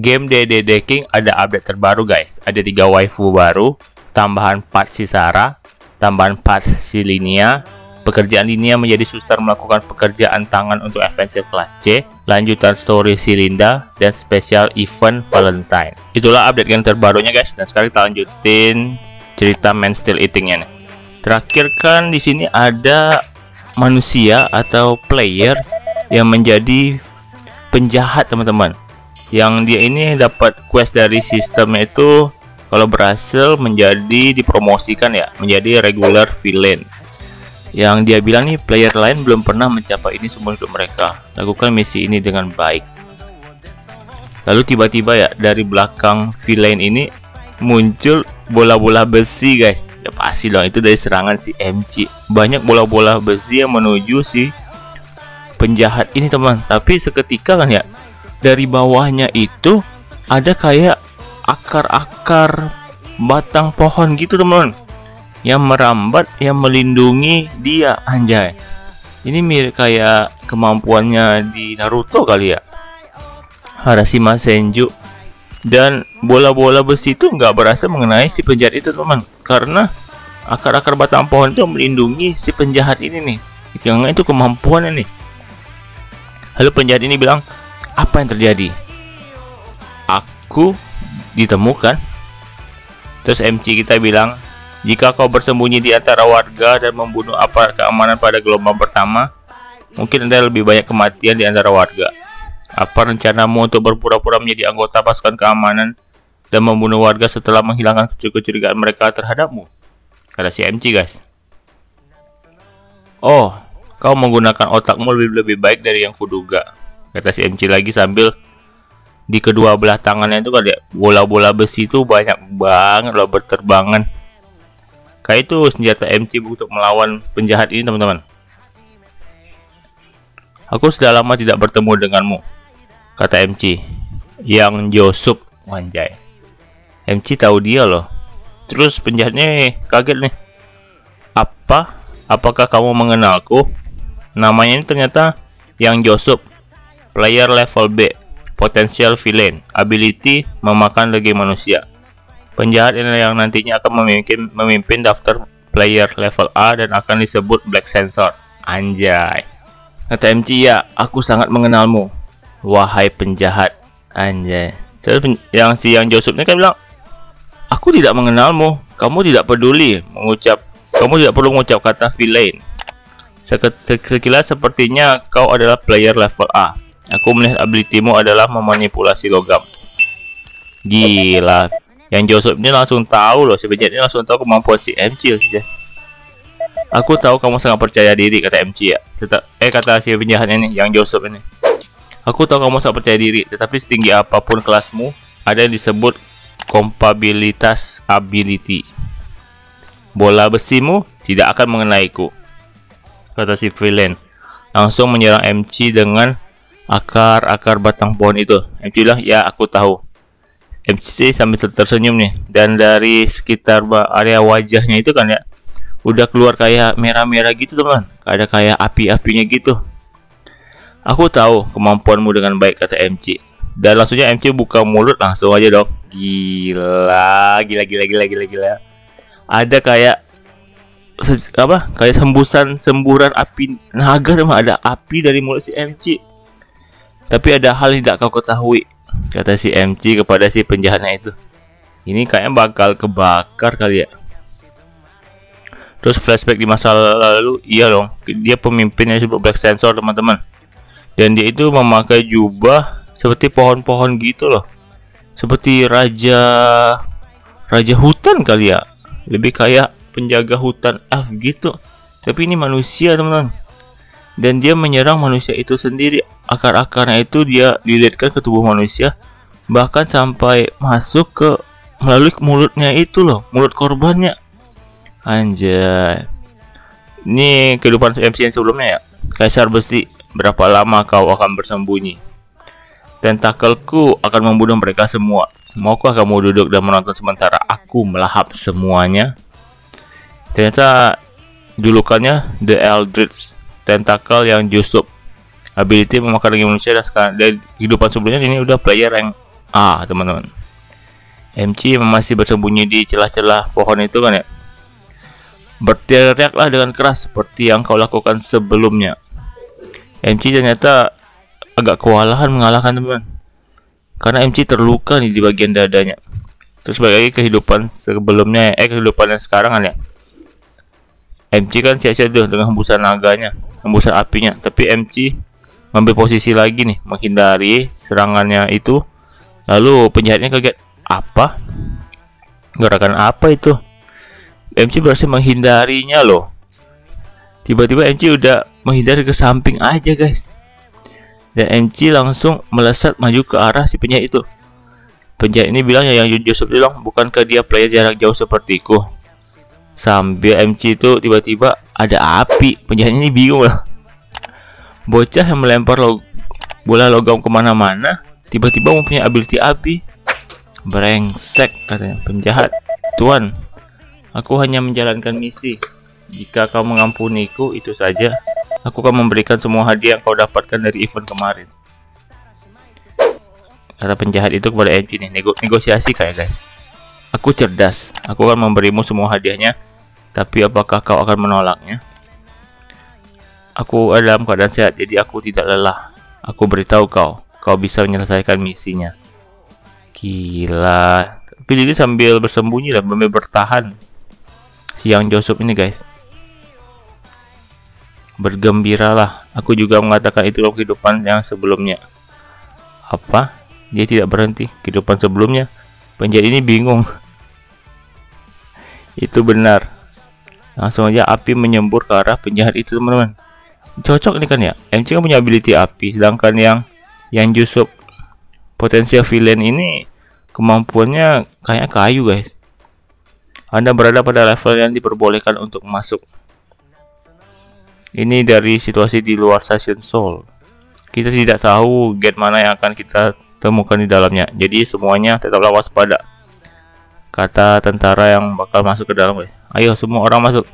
Game Dead Dead King ada update terbaru guys. Ada 3 waifu baru, tambahan part si Sarah, tambahan part si Linia. Pekerjaan Linia menjadi suster melakukan pekerjaan tangan untuk adventure kelas C, lanjutan story si Linda, dan special event Valentine. Itulah update game terbarunya guys. Dan sekarang kita lanjutin cerita Man Still Eating-nya nih. Terakhir kan di sini ada manusia atau player yang menjadi penjahat teman-teman. Yang dia ini dapat quest dari sistemnya itu, kalau berhasil menjadi dipromosikan ya, menjadi regular villain. Yang dia bilang nih, player lain belum pernah mencapai ini semua untuk mereka. Lakukan misi ini dengan baik. Lalu tiba-tiba ya, dari belakang villain ini muncul bola-bola besi guys. Ya pasti dong, itu dari serangan si MC. Banyak bola-bola besi yang menuju si penjahat ini teman. Tapi seketika kan ya, dari bawahnya itu ada kayak akar-akar batang pohon gitu teman, yang merambat yang melindungi dia. Anjay, ini mirip kayak kemampuannya di Naruto kali ya, Harashima Senju. Dan bola-bola besi itu nggak berhasil mengenai si penjahat itu teman, karena akar-akar batang pohon itu melindungi si penjahat ini nih. Yang itu kemampuannya nih. Lalu penjahat ini bilang, apa yang terjadi? Aku ditemukan. Terus MC kita bilang, jika kau bersembunyi di antara warga dan membunuh aparat keamanan pada gelombang pertama, mungkin ada lebih banyak kematian di antara warga. Apa rencanamu untuk berpura-pura menjadi anggota pasukan keamanan dan membunuh warga setelah menghilangkan kecurigaan mereka terhadapmu? Kata si MC guys. Oh, kau menggunakan otakmu lebih baik dari yang kuduga, kata si MC lagi, sambil di kedua belah tangannya itu kan bola-bola besi itu banyak banget loh berterbangan. Kayak itu senjata MC untuk melawan penjahat ini teman-teman. Aku sudah lama tidak bertemu denganmu, kata MC. Yang Joseph, wanjai. MC tahu dia loh. Terus penjahatnya kaget nih. Apakah kamu mengenalku? Namanya ini ternyata Yang Joseph. Player level B, potential villain, ability memakan daging manusia. Penjahat yang nantinya akan memimpin daftar player level A dan akan disebut Black Sensor. Anjay, kata MC, ya aku sangat mengenalmu, wahai penjahat. Anjay. Terus si Yang Joseph ini kan bilang, aku tidak mengenalmu, kamu tidak peduli mengucap, kamu tidak perlu mengucap kata villain. Sekilas sepertinya kau adalah player level A. Aku melihat ability-mu adalah memanipulasi logam. Gila, Yang Joseph ini langsung tahu loh, si penjahat ini langsung tahu kemampuan si MC ya. Aku tahu kamu sangat percaya diri, kata MC ya. Kata si penjahat ini, Yang Joseph ini. Aku tahu kamu sangat percaya diri, tetapi setinggi apapun kelasmu, ada yang disebut kompabilitas ability. Bola besimu tidak akan mengenaiku, kata si villain. Langsung menyerang MC dengan akar-akar batang pohon itu. MC bilang, ya aku tahu. MC sambil tersenyum nih, dan dari sekitar area wajahnya itu kan ya, udah keluar kayak merah-merah gitu teman, ada kayak api-apinya gitu. Aku tahu kemampuanmu dengan baik, kata MC. Dan langsungnya MC buka mulut langsung aja dong. Gila. Ada kayak apa? Kayak semburan api naga teman, ada api dari mulut si MC. Tapi ada hal yang tidak kau ketahui, kata si MC kepada si penjahatnya itu. Ini kayaknya bakal kebakar kali ya. Terus flashback di masa lalu, iya dong, dia pemimpinnya sebelum Black Sensor teman-teman. Dan dia itu memakai jubah seperti pohon-pohon gitu loh, seperti raja hutan kali ya, lebih kayak penjaga hutan elf gitu. Tapi ini manusia teman-teman. Dan dia menyerang manusia itu sendiri. Akar-akarnya itu dia dililitkan ke tubuh manusia, bahkan sampai masuk ke melalui mulutnya itu loh, mulut korbannya. Anjay, ini kehidupan MC yang sebelumnya ya. Kaisar besi, berapa lama kau akan bersembunyi? Tentakelku akan membunuh mereka semua. Maukah kamu duduk dan menonton sementara aku melahap semuanya? Ternyata julukannya The Eldritch, tentakel Yang Joseph, ability memakan daging manusia. Dan kehidupan sebelumnya ini udah player yang A, teman-teman. MC masih bersembunyi di celah-celah pohon itu kan ya. Berteriaklah dengan keras seperti yang kau lakukan sebelumnya. MC ternyata agak kewalahan mengalahkan teman, karena MC terluka nih di bagian dadanya. Terus balik lagi kehidupan sebelumnya, kehidupan yang sekarang kan ya. MC kan sia-sia tuh dengan hembusan naganya, hembusan apinya. Tapi MC ngambil posisi lagi nih, menghindari serangannya itu. Lalu penjahatnya kaget, apa? Gerakan apa itu? MC berhasil menghindarinya loh. Tiba-tiba MC udah menghindari ke samping aja guys. Dan MC langsung melesat maju ke arah si penjahat itu. Penjahat ini bilang ya, yang Joseph bilang, bukankah dia player jarak jauh sepertiku? Sambil MC itu tiba-tiba ada api. Penjahat ini bingung lah. Bocah yang melempar bola logam kemana-mana tiba-tiba mempunyai ability api. Brengsek katanya penjahat. Tuan, aku hanya menjalankan misi. Jika kau mengampuniku itu saja, aku akan memberikan semua hadiah yang kau dapatkan dari event kemarin. Kata penjahat itu kepada MC nih, negosiasi kayak guys. Aku cerdas, aku akan memberimu semua hadiahnya, tapi apakah kau akan menolaknya? Aku dalam keadaan sehat, jadi aku tidak lelah. Aku beritahu kau, kau bisa menyelesaikan misinya. Gila. Tapi ini sambil bersembunyi dan bertahan si Yang Joseph ini guys. Bergembiralah, aku juga mengatakan itu dalam kehidupan yang sebelumnya. Apa? Dia tidak berhenti kehidupan sebelumnya. Penjahat ini bingung. Itu benar. Langsung aja api menyembur ke arah penjahat itu teman-teman. Cocok ini kan ya, MC kan punya ability api. Sedangkan yang Joseph potensial villain ini kemampuannya kayak kayu guys. Anda berada pada level yang diperbolehkan untuk masuk. Ini dari situasi di luar stasiun Seoul. Kita tidak tahu gate mana yang akan kita temukan di dalamnya, jadi semuanya tetaplah waspada, kata tentara yang bakal masuk ke dalam. Ayo semua orang masuk.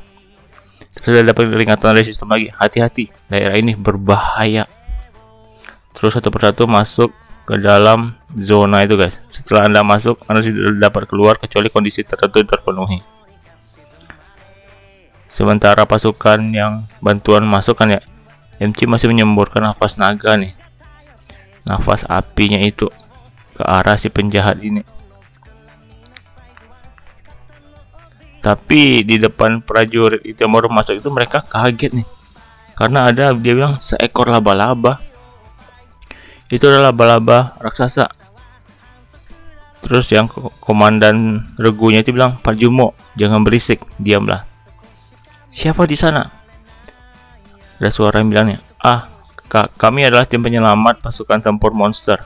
Terus ada peringatan dari sistem lagi, hati-hati daerah ini berbahaya. Terus satu persatu masuk ke dalam zona itu guys. Setelah Anda masuk, Anda tidak dapat keluar kecuali kondisi tertentu terpenuhi. Sementara pasukan yang bantuan masuk kan ya, MC masih menyemburkan nafas naga nih, nafas apinya itu ke arah si penjahat ini. Tapi di depan prajurit itu yang baru masuk itu mereka kaget nih, karena ada dia bilang seekor laba-laba. Itu adalah laba-laba raksasa. Terus yang komandan regunya itu bilang, Pak Jumo, jangan berisik, diamlah. Siapa di sana? Ada suara yang bilangnya, kami adalah tim penyelamat pasukan tempur monster.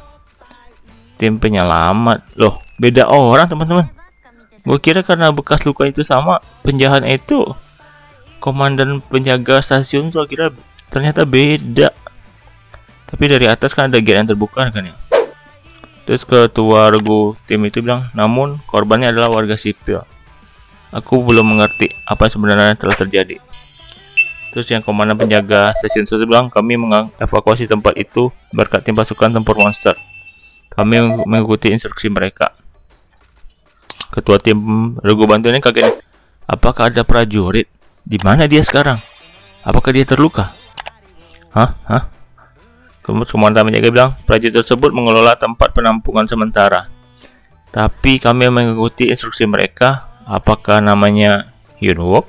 Tim penyelamat loh, beda orang teman-teman. Gue kira karena bekas luka itu sama penjahat itu, komandan penjaga stasiun soal kira ternyata beda. Tapi dari atas kan ada gate yang terbuka kan ya. Terus ketua regu tim itu bilang, namun korbannya adalah warga sipil. Aku belum mengerti apa sebenarnya telah terjadi. Terus yang komandan penjaga stasiun itu bilang, kami mengevakuasi tempat itu berkat tim pasukan tempur monster. Kami mengikuti instruksi mereka. Ketua tim regu bantuan ini kaget. Apakah ada prajurit? Di mana dia sekarang? Apakah dia terluka? Hah? Kemudian komandan penjaga bilang, prajurit tersebut mengelola tempat penampungan sementara. Tapi kami mengikuti instruksi mereka. Apakah namanya Yunho?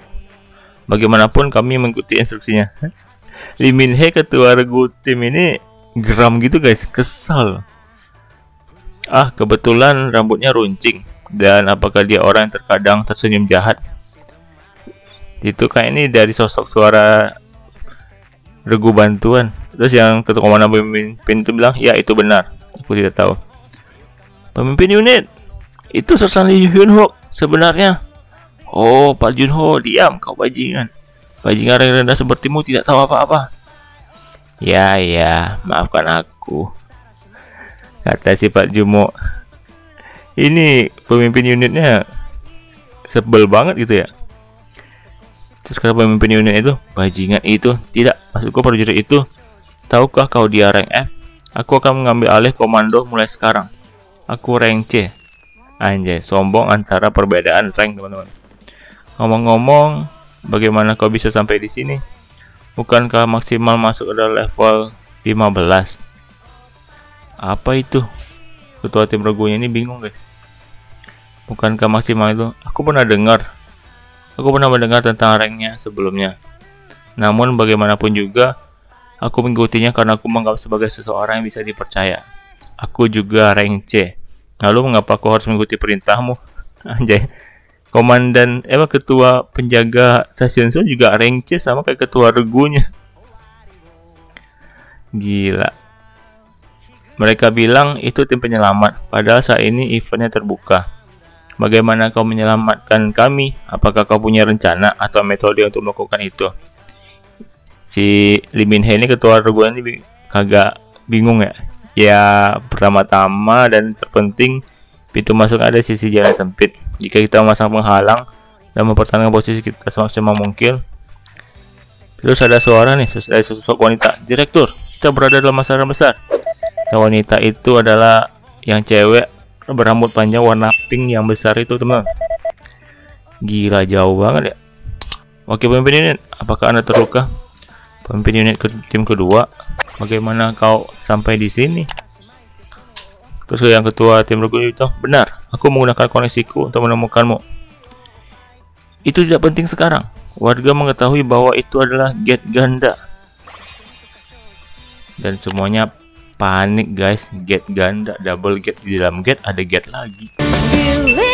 Bagaimanapun kami mengikuti instruksinya. Lee Minhyuk, ketua regu tim ini geram gitu guys, kesal. Kebetulan rambutnya runcing. Dan apakah dia orang yang terkadang tersenyum jahat? Itu kayak ini dari sosok suara regu bantuan. Terus yang ketua komandan pemimpin itu bilang, ya itu benar, aku tidak tahu. Pemimpin unit, itu Sersan Lee Minhyuk sebenarnya. Oh, Pak Junho, diam kau bajingan. Bajingan rendah sepertimu tidak tahu apa-apa. Ya, maafkan aku, kata si Pak Jumo. Ini pemimpin unitnya sebel banget gitu ya. Terus kata pemimpin unit itu, bajingan itu, tidak, maksudku prajurit itu. Tahukah kau dia rank F? Aku akan mengambil alih komando mulai sekarang. Aku rank C. Anjay, sombong antara perbedaan rank, teman-teman. Ngomong-ngomong, bagaimana kau bisa sampai di sini? Bukankah maksimal masuk adalah level 15? Apa itu? Ketua tim regunya ini bingung, guys. Bukankah maksimal itu? Aku pernah mendengar tentang ranknya sebelumnya. Namun bagaimanapun juga, aku mengikutinya karena aku menganggap sebagai seseorang yang bisa dipercaya. Aku juga rank C. Lalu mengapa aku harus mengikuti perintahmu? Anjay. Komandan, ketua penjaga stasiun Seoul juga rank C sama kayak ketua regunya. Gila. Mereka bilang itu tim penyelamat, padahal saat ini eventnya terbuka. Bagaimana kau menyelamatkan kami? Apakah kau punya rencana atau metode untuk melakukan itu? Si Lee Minhyuk ini, ketua regu ini, kagak bingung ya? Ya, pertama-tama dan terpenting, pintu masuk ada di sisi jalan sempit. Jika kita memasang penghalang dan mempertahankan posisi kita semaksimal mungkin. Terus ada suara nih dari sosok wanita. Direktur, kita berada dalam masalah besar. Dan wanita itu adalah yang cewek berambut panjang warna pink yang besar itu, teman. Gila, jauh banget ya. Oke, pemimpin unit, apakah Anda terluka? Pemimpin unit tim kedua, bagaimana kau sampai di sini? Terus yang ketua tim regu itu, benar, aku menggunakan koneksiku untuk menemukanmu. Itu tidak penting sekarang. Warga mengetahui bahwa itu adalah gate ganda. Dan semuanya panik, guys. Gate ganda, double gate, di dalam gate ada gate lagi.